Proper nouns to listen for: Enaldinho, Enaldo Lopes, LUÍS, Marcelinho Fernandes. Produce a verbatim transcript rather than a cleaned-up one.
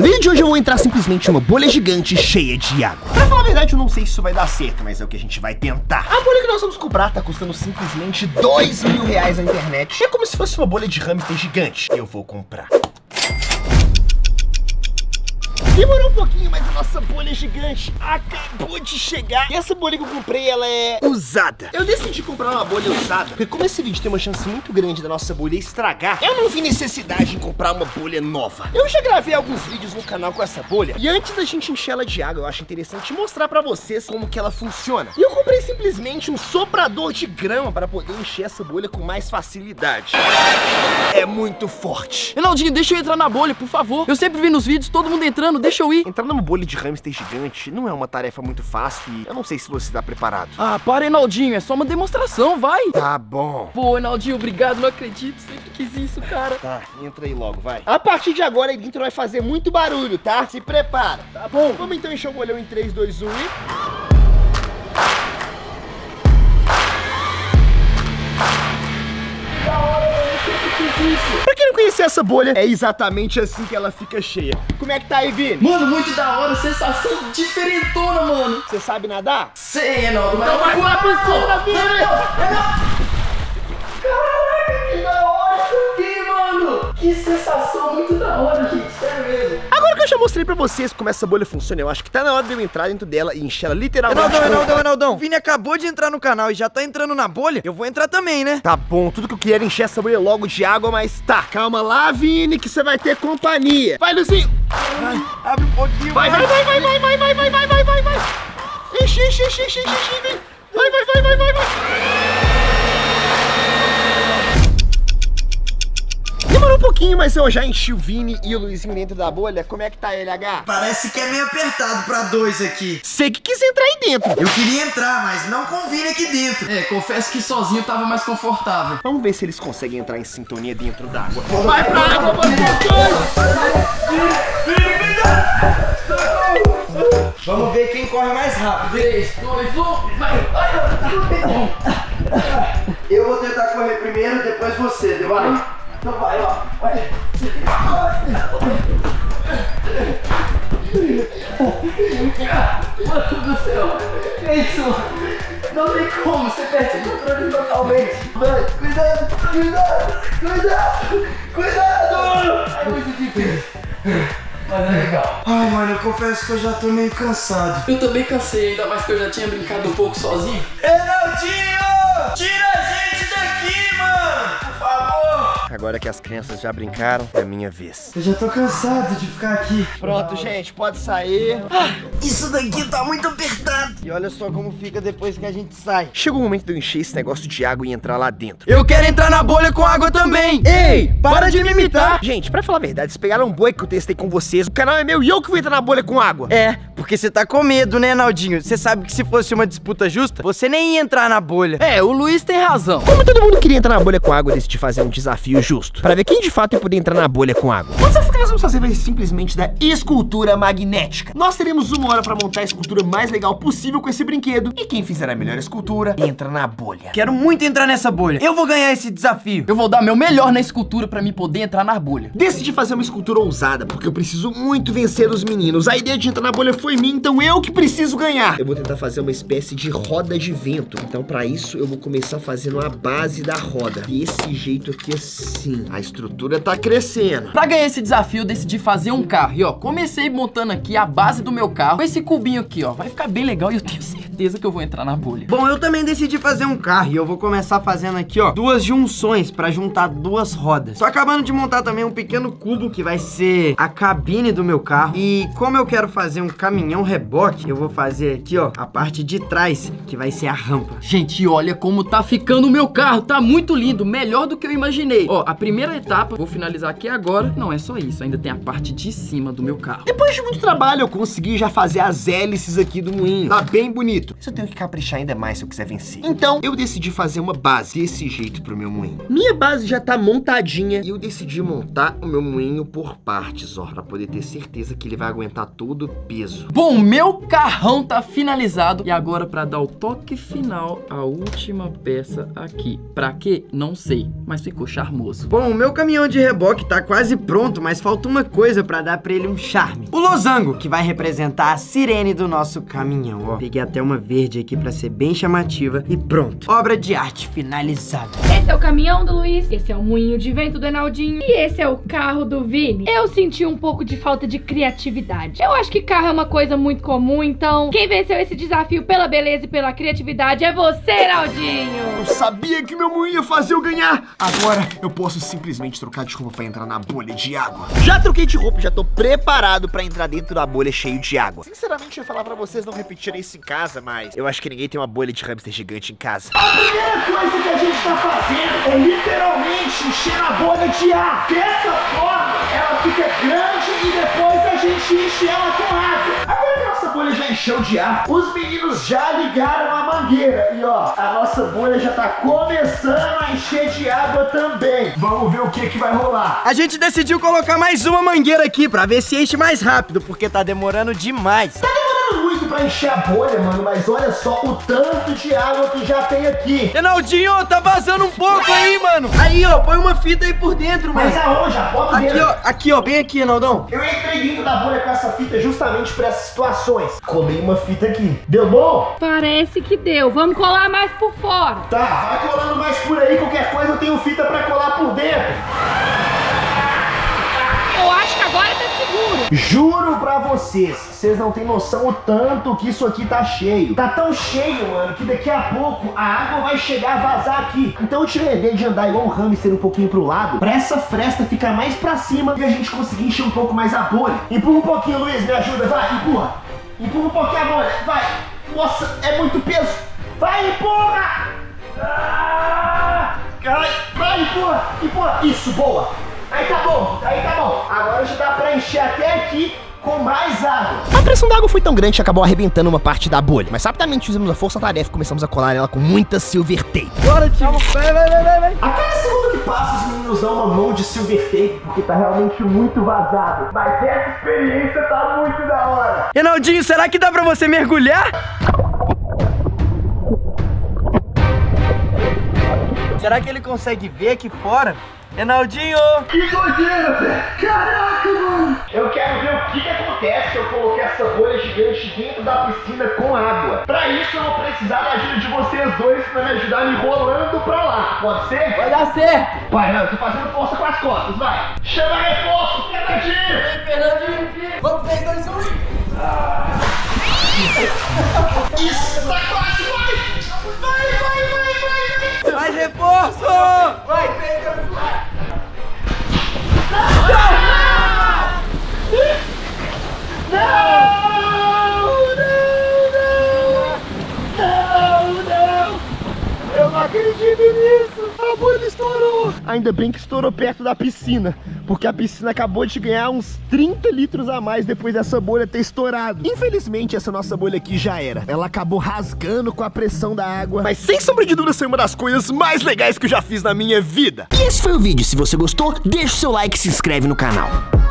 No vídeo de hoje eu vou entrar simplesmente numa bolha gigante cheia de água. Pra falar a verdade, eu não sei se isso vai dar certo, mas é o que a gente vai tentar. A bolha que nós vamos cobrar tá custando simplesmente dois mil reais na internet. É como se fosse uma bolha de hamster gigante. Eu vou comprar. Demorou um pouquinho, mas a nossa bolha gigante acabou de chegar. E essa bolha que eu comprei, ela é usada. Eu decidi comprar uma bolha usada, porque como esse vídeo tem uma chance muito grande da nossa bolha estragar, eu não vi necessidade em comprar uma bolha nova. Eu já gravei alguns vídeos no canal com essa bolha, e antes da gente encher ela de água, eu acho interessante mostrar pra vocês como que ela funciona. E eu comprei simplesmente um soprador de grama para poder encher essa bolha com mais facilidade. É muito forte. Enaldinho, deixa eu entrar na bolha, por favor. Eu sempre vi nos vídeos todo mundo entrando. Deixa eu ir. Entrar numa bolha de hamster gigante não é uma tarefa muito fácil e eu não sei se você está preparado. Ah, para, Enaldinho. É só uma demonstração, vai. Tá bom. Pô, Enaldinho, obrigado. Não acredito. Sempre quis isso, cara. Tá, entra aí logo, vai. A partir de agora, aí dentro vai fazer muito barulho, tá? Se prepara, tá bom? Vamos então encher o bolhão em três, dois, um e... Pra quem não conhecer essa bolha, é exatamente assim que ela fica cheia. Como é que tá aí, Vini? Mano, muito da hora, sensação diferentona, mano. Você sabe nadar? Sei, Enaldo, mas... Então vai pular pra cima, Vini! Caraca, que da hora isso aqui, mano! Que sensação muito da hora, gente, sério mesmo. Agora que eu já mostrei pra vocês como essa bolha funciona, eu acho que tá na hora de eu entrar dentro dela e encher ela literalmente. Enaldão, Enaldão, Enaldão. O Vini acabou de entrar no canal e já tá entrando na bolha. Eu vou entrar também, né? Tá bom, tudo que eu queria era encher essa bolha logo de água, mas tá. Calma lá, Vini, que você vai ter companhia. Vai, Luizinho. Abre um pouquinho. Vai, vai, vai, vai, vai, vai, vai, vai, vai, vai, vai, vai. Enche, enche, enche, enche, enche, Vini. Vai, vai, vai, vai, vai, vai. Demorou um pouquinho, mas eu já enchi o Vini e o Luizinho dentro da bolha. Como é que tá ele, H? Parece que é meio apertado pra dois aqui. Sei que quis entrar aí dentro. Eu queria entrar, mas não com o Vini aqui dentro. É, confesso que sozinho tava mais confortável. Vamos ver se eles conseguem entrar em sintonia dentro d'água. Vai pra água, você dois! Vamos ver quem corre mais rápido. três, dois, um, vai! Eu vou tentar correr primeiro, depois você, vai. Então vai, ó. Vai. Mano do céu. É isso, mano. Não tem como. Você perde o controle totalmente. Mano, cuidado, cuidado, cuidado, cuidado. É muito difícil. Mas é legal. Ai, mano, eu confesso que eu já tô meio cansado. Eu também cansei, ainda mais que eu já tinha brincado um pouco sozinho. Enaldinho! Tira a gente daqui, mano! Por favor! Agora que as crianças já brincaram, é a minha vez. Eu já tô cansado de ficar aqui. Pronto, gente, pode sair. Ah, isso daqui tá muito apertado. E olha só como fica depois que a gente sai. Chegou o momento de eu encher esse negócio de água e entrar lá dentro. Eu quero entrar na bolha com água também. Ei, para, para de me imitar. Gente, pra falar a verdade, vocês pegaram um boi que eu testei com vocês. O canal é meu e eu que vou entrar na bolha com água. É, porque você tá com medo, né, Naldinho? Você sabe que se fosse uma disputa justa, você nem ia entrar na bolha. É, o Luiz tem razão. Como todo mundo queria entrar na bolha com água, eu decidi fazer um desafio justo, pra ver quem de fato ia poder entrar na bolha com água. Mas o que nós vamos fazer vai simplesmente da escultura magnética. Nós teremos uma hora pra montar a escultura mais legal possível com esse brinquedo, e quem fizer a melhor escultura entra na bolha. Quero muito entrar nessa bolha. Eu vou ganhar esse desafio. Eu vou dar meu melhor na escultura pra me poder entrar na bolha. Decidi fazer uma escultura ousada, porque eu preciso muito vencer os meninos. A ideia de entrar na bolha foi minha, então eu que preciso ganhar. Eu vou tentar fazer uma espécie de roda de vento. Então pra isso eu vou começar fazendo a base da roda, desse jeito aqui assim. Sim, a estrutura tá crescendo. Pra ganhar esse desafio, eu decidi fazer um carro. E ó, comecei montando aqui a base do meu carro com esse cubinho aqui, ó. Vai ficar bem legal e eu tenho certeza que eu vou entrar na bolha. Bom, eu também decidi fazer um carro e eu vou começar fazendo aqui, ó, duas junções pra juntar duas rodas. Tô acabando de montar também um pequeno cubo que vai ser a cabine do meu carro. E como eu quero fazer um caminhão reboque, eu vou fazer aqui, ó, a parte de trás, que vai ser a rampa. Gente, olha como tá ficando o meu carro. Tá muito lindo, melhor do que eu imaginei. Ó, a primeira etapa, vou finalizar aqui agora. Não é só isso, ainda tem a parte de cima do meu carro. Depois de muito trabalho, eu consegui já fazer as hélices aqui do moinho. Tá bem bonito. dentro. Isso eu tenho que caprichar ainda mais se eu quiser vencer. Então, eu decidi fazer uma base desse jeito pro meu moinho. Minha base já tá montadinha. E eu decidi montar o meu moinho por partes, ó, pra poder ter certeza que ele vai aguentar todo o peso. Bom, meu carrão tá finalizado. E agora, pra dar o toque final, a última peça aqui. Pra quê? Não sei, mas ficou charmoso. Bom, o meu caminhão de reboque tá quase pronto, mas falta uma coisa pra dar pra ele um charme. O losango, que vai representar a sirene do nosso caminhão, ó. Peguei até uma verde aqui pra ser bem chamativa e pronto. Obra de arte finalizada. Esse é o caminhão do Luiz, esse é o moinho de vento do Enaldinho e esse é o carro do Vini. Eu senti um pouco de falta de criatividade. Eu acho que carro é uma coisa muito comum, então quem venceu esse desafio pela beleza e pela criatividade é você, Enaldinho. Eu sabia que meu moinho ia fazer eu ganhar. Agora eu posso simplesmente trocar de roupa pra entrar na bolha de água. Já troquei de roupa, já tô preparado pra entrar dentro da bolha cheio de água. Sinceramente, eu ia falar pra vocês não repetirem isso em casa, mas eu acho que ninguém tem uma bolha de hamster gigante em casa. A primeira coisa que a gente tá fazendo é literalmente encher a bolha de ar. Dessa forma, ela fica grande e depois a gente enche ela com água. Agora que a nossa bolha já encheu de ar, os meninos já ligaram a mangueira. E ó, a nossa bolha já tá começando a encher de água também. Vamos ver o que que vai rolar. A gente decidiu colocar mais uma mangueira aqui pra ver se enche mais rápido, porque tá demorando demais. Tá demorando muito pra encher a bolha, mano, mas olha só o tanto de água que já tem aqui. Enaldinho, tá vazando um pouco aí, mano. Aí, ó, põe uma fita aí por dentro, mano. Mas aonde? Bota aqui, ó, aqui, ó, bem aqui, Enaldão. Eu entrei dentro da bolha com essa fita justamente pra essas situações. Colei uma fita aqui. Deu bom? Parece que deu. Vamos colar mais por fora. Tá, vai colando mais por aí. Qualquer coisa eu tenho fita pra colar por dentro. Eu acho que agora tá seguro. Juro pra vocês, vocês não tem noção o tanto que isso aqui tá cheio. Tá tão cheio, mano, que daqui a pouco a água vai chegar a vazar aqui. Então eu tirei a ideia de andar igual um hamster um pouquinho pro lado, pra essa fresta ficar mais pra cima e a gente conseguir encher um pouco mais a bolha. Empurra um pouquinho, Luiz, me ajuda, vai, empurra. Empurra um pouquinho a bolha, vai. Nossa, é muito peso. Vai, empurra. Ah, vai, vai, empurra, empurra. Isso, boa. Aí tá bom, aí tá bom. Agora já dá pra encher até aqui com mais água. A pressão da água foi tão grande que acabou arrebentando uma parte da bolha. Mas rapidamente fizemos a força-tarefa e começamos a colar ela com muita silver tape. Bora, tio. Vai, vai, vai, vai. A cada segundo que passa, os meninos dão uma mão de silver tape, porque tá realmente muito vazado. Mas essa experiência tá muito da hora. Enaldinho, será que dá pra você mergulhar? Será que ele consegue ver aqui fora? Enaldinho! Que doideira, velho! Caraca, mano! Eu quero ver o que, que acontece se eu colocar essa bolha gigante dentro da piscina com água. Pra isso eu vou precisar da ajuda de vocês dois pra me ajudar me enrolando pra lá. Pode ser? Vai dar certo! Vai, não, eu tô fazendo força com as costas, vai! Chama reforço, Fernandinho! Vem, Fernandinho! Vamos, três, dois, um! Isso, tá quase, vai! Vai, vai, vai, vai! Vai, reforço! Vai, Fernandinho! Ainda bem que estourou perto da piscina, porque a piscina acabou de ganhar uns trinta litros a mais depois dessa bolha ter estourado. Infelizmente, essa nossa bolha aqui já era. Ela acabou rasgando com a pressão da água, mas sem sombra de dúvida foi uma das coisas mais legais que eu já fiz na minha vida. E esse foi o vídeo. Se você gostou, deixa o seu like e se inscreve no canal.